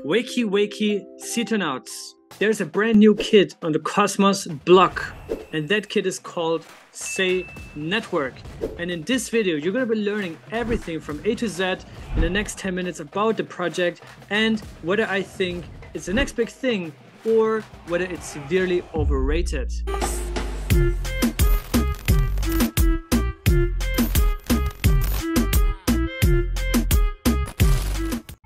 Wakey Citonauts. There's a brand new kid on the Cosmos block, and that kid is called Sei Network. And in this video, you're going to be learning everything from A to Z in the next 10 minutes about the project and whether I think it's the next big thing or whether it's severely overrated.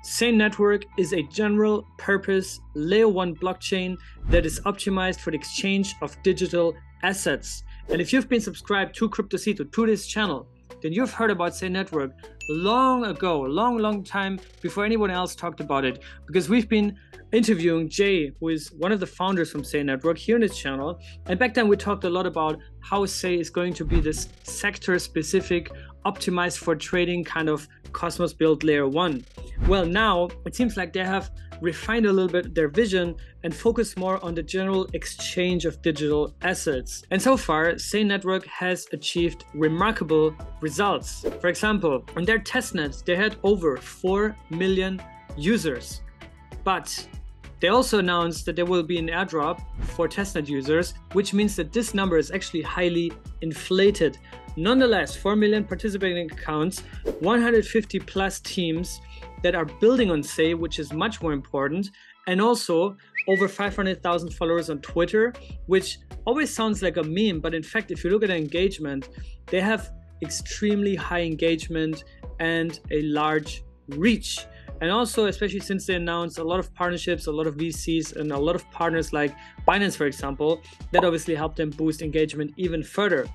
Sei Network is a general purpose layer 1 blockchain that is optimized for the exchange of digital assets. And if you've been subscribed to CryptoCito, to this channel, then you've heard about Sei Network long ago, long time before anyone else talked about it, because we've been interviewing Jay, who is one of the founders from Sei Network here on this channel. And back then we talked a lot about how Sei is going to be this sector specific, optimized for trading kind of Cosmos build layer 1. Well, now it seems like they have refined a little bit their vision and focus more on the general exchange of digital assets. And so far, Sei Network has achieved remarkable results. For example, on their testnets, they had over 4 million users. But they also announced that there will be an airdrop for testnet users, which means that this number is actually highly inflated. Nonetheless, 4 million participating accounts, 150 plus teams that are building on Sei, which is much more important, and also over 500,000 followers on Twitter, which always sounds like a meme, but in fact, if you look at the engagement, they have extremely high engagement and a large reach. And also, especially since they announced a lot of partnerships, a lot of VCs and a lot of partners like Binance, for example, that obviously helped them boost engagement even further.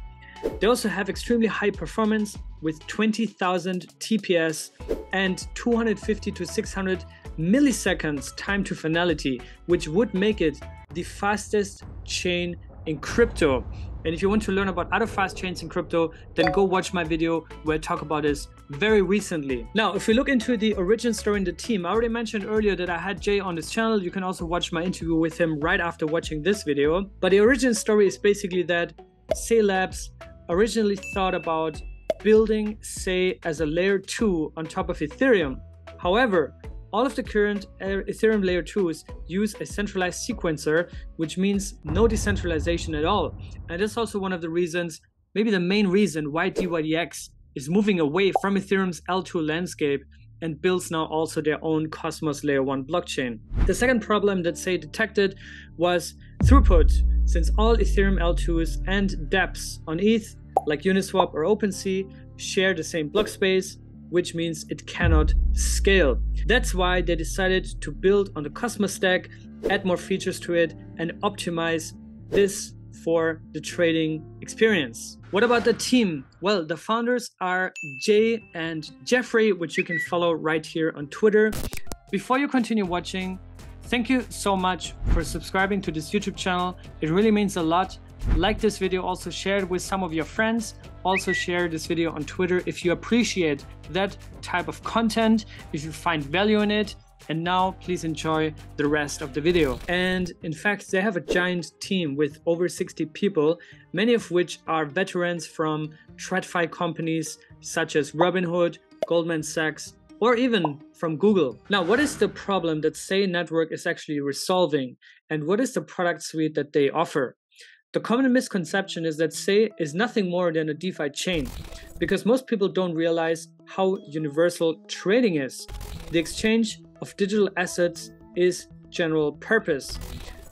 They also have extremely high performance with 20,000 TPS and 250 to 600 milliseconds time to finality, which would make it the fastest chain in crypto. And if you want to learn about other fast chains in crypto, then go watch my video where I talk about this very recently. Now, if we look into the origin story and the team, I already mentioned earlier that I had Jay on this channel. You can also watch my interview with him right after watching this video. But the origin story is basically that Sei Labs originally thought about building Sei as a layer 2 on top of Ethereum. However, all of the current Ethereum layer 2s use a centralized sequencer, which means no decentralization at all. And that's also one of the reasons, maybe the main reason, why DYDX is moving away from Ethereum's L2 landscape and builds now also their own Cosmos layer 1 blockchain. The second problem that Sei detected was throughput. Since all Ethereum L2s and dApps on ETH, like Uniswap or OpenSea, share the same block space, which means it cannot scale. That's why they decided to build on the Cosmos stack, add more features to it, and optimize this for the trading experience. What about the team? Well, the founders are Jay and Jeffrey, which you can follow right here on Twitter. Before you continue watching, thank you so much for subscribing to this YouTube channel. It really means a lot. Like this video, also share it with some of your friends. Also share this video on Twitter if you appreciate that type of content, if you find value in it. And now please enjoy the rest of the video. And in fact, they have a giant team with over 60 people, many of which are veterans from TradFi companies such as Robinhood, Goldman Sachs, or even from Google. Now, what is the problem that Sei Network is actually resolving? And what is the product suite that they offer? The common misconception is that Sei is nothing more than a DeFi chain, because most people don't realize how universal trading is. The exchange of digital assets is general purpose.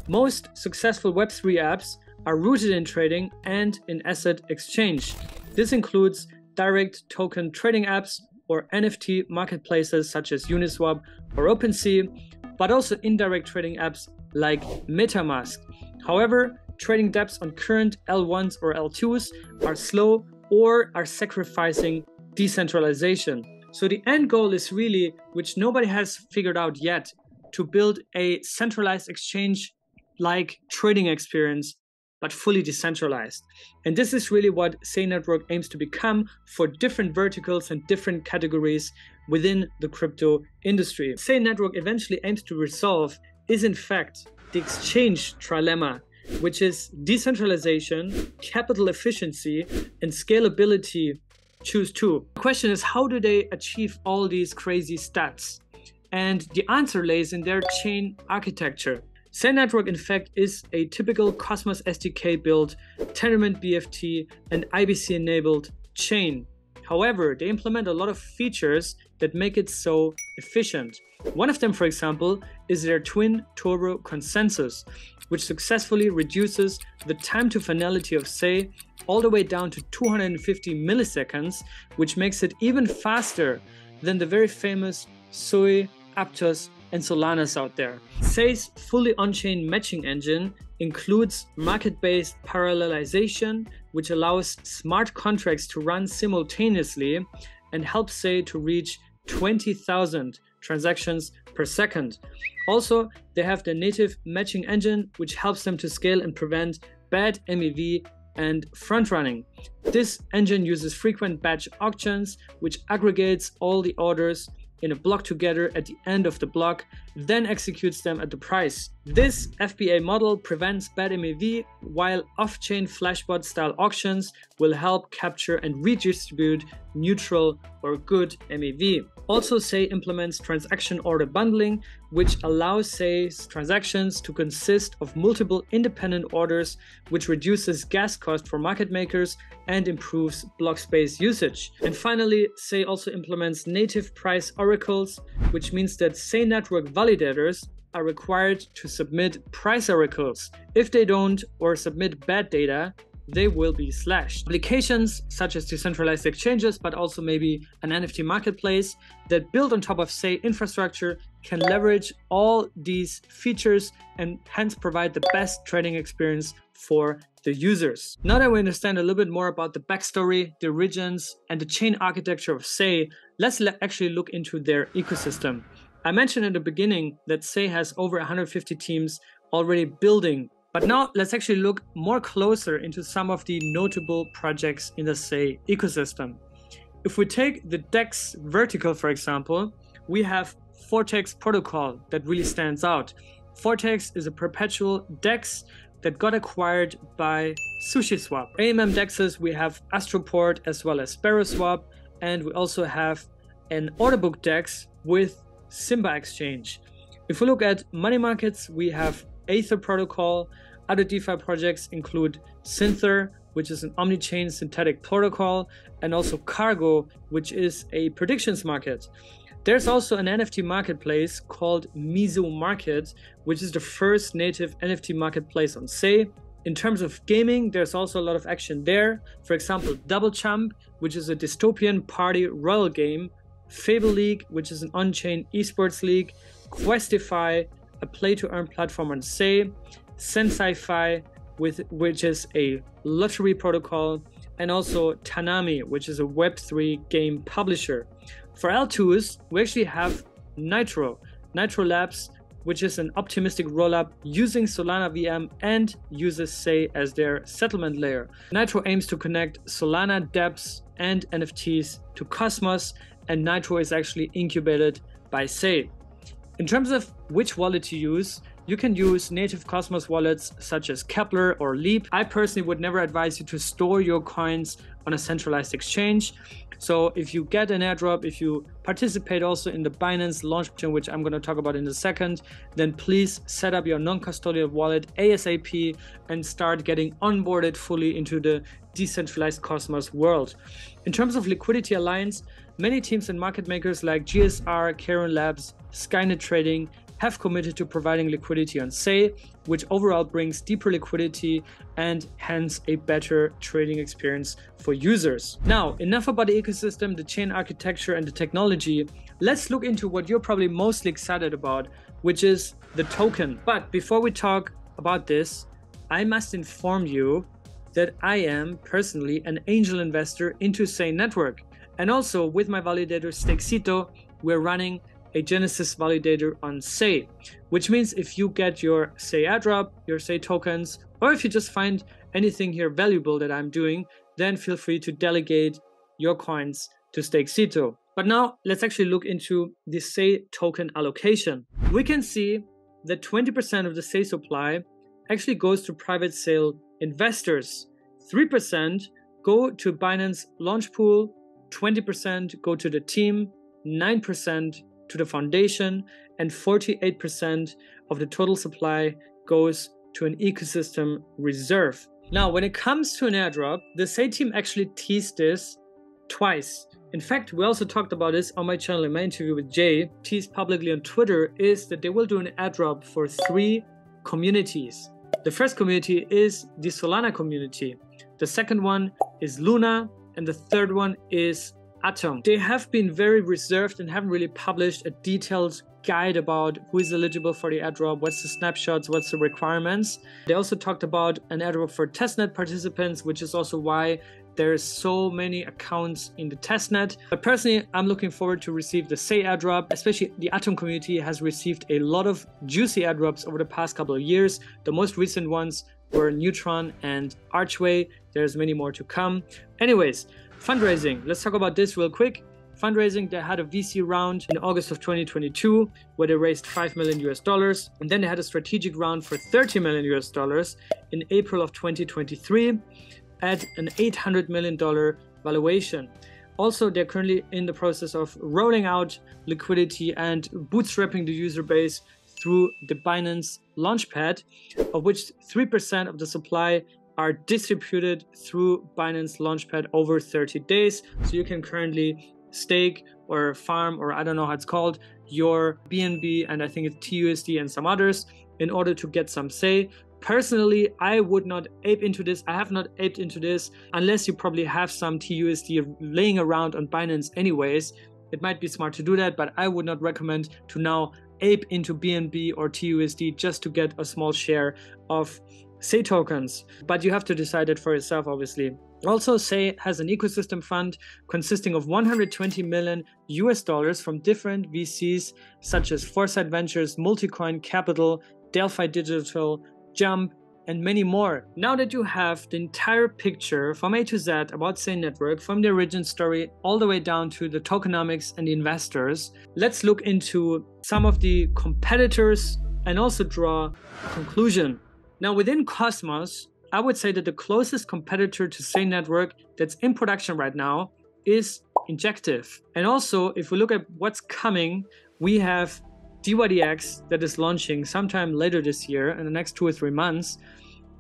Most successful Web3 apps are rooted in trading and in asset exchange. This includes direct token trading apps or NFT marketplaces such as Uniswap or OpenSea, but also indirect trading apps like MetaMask. However, trading dApps on current L1s or L2s are slow or are sacrificing decentralization. So the end goal is really, which nobody has figured out yet, to build a centralized exchange-like trading experience, but fully decentralized. And this is really what Sei Network aims to become for different verticals and different categories within the crypto industry. Sei Network eventually aims to resolve is in fact the exchange trilemma, which is decentralization, capital efficiency, and scalability. Choose two. The question is, how do they achieve all these crazy stats? and the answer lays in their chain architecture. Sei Network, in fact, is a typical Cosmos SDK built, Tendermint BFT and IBC enabled chain. However, they implement a lot of features that make it so efficient. One of them, for example, is their Twin Turbo Consensus, which successfully reduces the time to finality of Sei all the way down to 250 milliseconds, which makes it even faster than the very famous Sui, Aptos, and Solanas out there. Sei's fully on-chain matching engine includes market-based parallelization, which allows smart contracts to run simultaneously and helps Sei to reach 20,000 transactions per second. Also, they have their native matching engine, which helps them to scale and prevent bad MEV and front running. This engine uses frequent batch auctions, which aggregates all the orders in a block together at the end of the block, then executes them at the price. This FBA model prevents bad MEV, while off-chain flashbot style auctions will help capture and redistribute neutral or good MEV. Also, Sei implements transaction order bundling, which allows Sei's transactions to consist of multiple independent orders, which reduces gas cost for market makers and improves block space usage. And finally, Sei also implements native price oracles, which means that Sei Network validators are required to submit price oracles. If they don't or submit bad data, they will be slashed. Applications such as decentralized exchanges, but also maybe an NFT marketplace that build on top of Sei infrastructure, can leverage all these features and hence provide the best trading experience for the users. Now that we understand a little bit more about the backstory, the origins, and the chain architecture of Sei, let's actually look into their ecosystem. I mentioned in the beginning that Sei has over 150 teams already building. But now let's actually look more closer into some of the notable projects in the Sei ecosystem. If we take the DEX vertical, for example, we have Vortex Protocol that really stands out. Vortex is a perpetual DEX that got acquired by SushiSwap. AMM DEXs, we have Astroport as well as SparrowSwap, and we also have an order book DEX with Simba Exchange. If we look at money markets, we have Aether protocol. Other DeFi projects include Synther, which is an omnichain synthetic protocol, and also Cargo, which is a predictions market. There's also an NFT marketplace called Mizo Market, which is the first native NFT marketplace on Sei. In terms of gaming, there's also a lot of action there. For example, Double Chump, which is a dystopian party royal game, Fable League, which is an on-chain esports league, Questify, a play-to-earn platform on Sei, Sensei-Fi, which is a lottery protocol, and also Tanami, which is a Web3 game publisher. For L2s, we actually have Nitro Labs, which is an optimistic rollup using Solana VM and uses Sei as their settlement layer. Nitro aims to connect Solana dApps and NFTs to Cosmos, and Nitro is actually incubated by Sei. In terms of which wallet to use, you can use native Cosmos wallets such as Kepler or Leap. I personally would never advise you to store your coins on a centralized exchange. So if you get an airdrop, if you participate also in the Binance launch chain, which I'm going to talk about in a second, then please set up your non-custodial wallet ASAP and start getting onboarded fully into the decentralized Cosmos world. In terms of liquidity alliance, many teams and market makers like GSR, Karen Labs, Skynet Trading have committed to providing liquidity on Sei, which overall brings deeper liquidity and hence a better trading experience for users. Now, enough about the ecosystem, the chain architecture, and the technology. Let's look into what you're probably mostly excited about, which is the token. But before we talk about this, I must inform you that I am personally an angel investor into Sei Network. And also with my validator Stake Sito, we're running a Genesis validator on Sei, which means if you get your Sei airdrop, your Sei tokens, or if you just find anything here valuable that I'm doing, then feel free to delegate your coins to Stake Sito. But now let's actually look into the Sei token allocation. We can see that 20% of the Sei supply actually goes to private sale investors, 3% go to Binance launch pool, 20% go to the team, 9% to the foundation, and 48% of the total supply goes to an ecosystem reserve. Now, when it comes to an airdrop, the Sei team actually teased this twice. In fact, we also talked about this on my channel in my interview with Jay. Teased publicly on Twitter is that they will do an airdrop for 3 communities. The first community is the Solana community. The second one is Luna, and the third one is Atom. They have been very reserved and haven't really published a detailed guide about who is eligible for the airdrop, what's the snapshots, what's the requirements. They also talked about an airdrop for testnet participants, which is also why there's so many accounts in the testnet. But personally, I'm looking forward to receive the Sei airdrop, especially the Atom community has received a lot of juicy airdrops over the past couple of years. The most recent ones were Neutron and Archway. There's many more to come. Anyways, fundraising. Let's talk about this real quick. Fundraising, they had a VC round in August of 2022 where they raised $5 million, and then they had a strategic round for $30 million in April of 2023 at an $800 million valuation. Also, they're currently in the process of rolling out liquidity and bootstrapping the user base through the Binance launchpad, of which 3% of the supply are distributed through Binance launchpad over 30 days. So you can currently stake or farm, or I don't know how it's called, your BNB, and I think it's TUSD and some others, in order to get some Sei. Personally, I would not ape into this. I have not aped into this, unless you probably have some TUSD laying around on Binance anyways. It might be smart to do that, but I would not recommend to now ape into BNB or TUSD just to get a small share of Sei tokens, but you have to decide it for yourself, obviously. Also, Sei has an ecosystem fund consisting of $120 million from different VCs such as Foresight Ventures, Multicoin Capital, Delphi Digital, Jump, and many more. Now that you have the entire picture from A to Z about Sei Network, from the origin story all the way down to the tokenomics and the investors, let's look into some of the competitors and also draw a conclusion. Now, within Cosmos, I would say that the closest competitor to Sei Network that's in production right now is Injective. And also, if we look at what's coming, we have DYDX that is launching sometime later this year, in the next 2 or 3 months,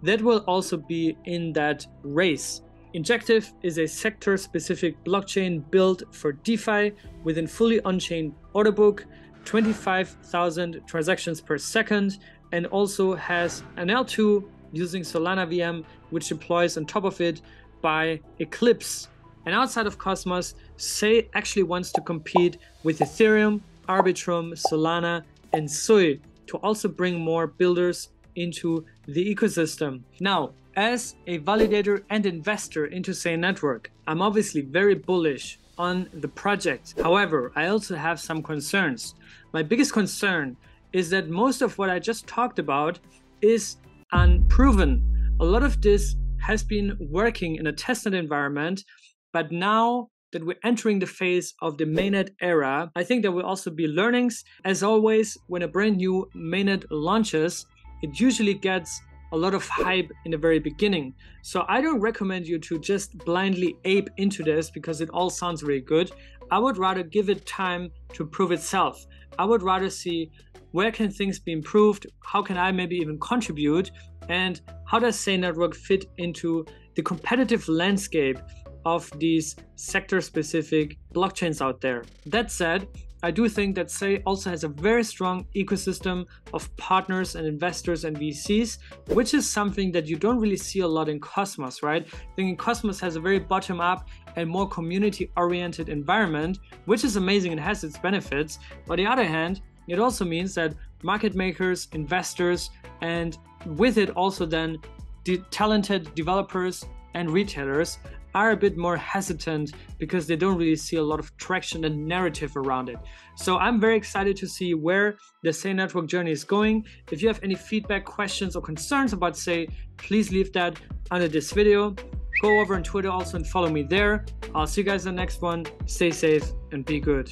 that will also be in that race. Injective is a sector-specific blockchain built for DeFi within fully on-chain order book, 25,000 transactions per second, and also has an L2 using Solana VM, which deploys on top of it by Eclipse. And outside of Cosmos, Sei actually wants to compete with Ethereum, Arbitrum, Solana, and Sui to also bring more builders into the ecosystem. Now, as a validator and investor into Sei Network, I'm obviously very bullish on the project. However, I also have some concerns. My biggest concern is that most of what I just talked about is unproven. A lot of this has been working in a testnet environment, but now that we're entering the phase of the mainnet era, I think there will also be learnings. As always, when a brand new mainnet launches, it usually gets a lot of hype in the very beginning. So I don't recommend you to just blindly ape into this because it all sounds really good. I would rather give it time to prove itself. I would rather see where can things be improved, how can I maybe even contribute, and how does Sei Network fit into the competitive landscape of these sector-specific blockchains out there. That said, I do think that Sei also has a very strong ecosystem of partners and investors and VCs, which is something that you don't really see a lot in Cosmos, right? I think Cosmos has a very bottom-up and more community-oriented environment, which is amazing and has its benefits. On the other hand, it also means that market makers, investors, and with it also then the talented developers and retailers are a bit more hesitant because they don't really see a lot of traction and narrative around it. So I'm very excited to see where the Sei Network journey is going. If you have any feedback, questions, or concerns about Sei, please leave that under this video. Go over on Twitter also and follow me there. I'll see you guys in the next one. Stay safe and be good.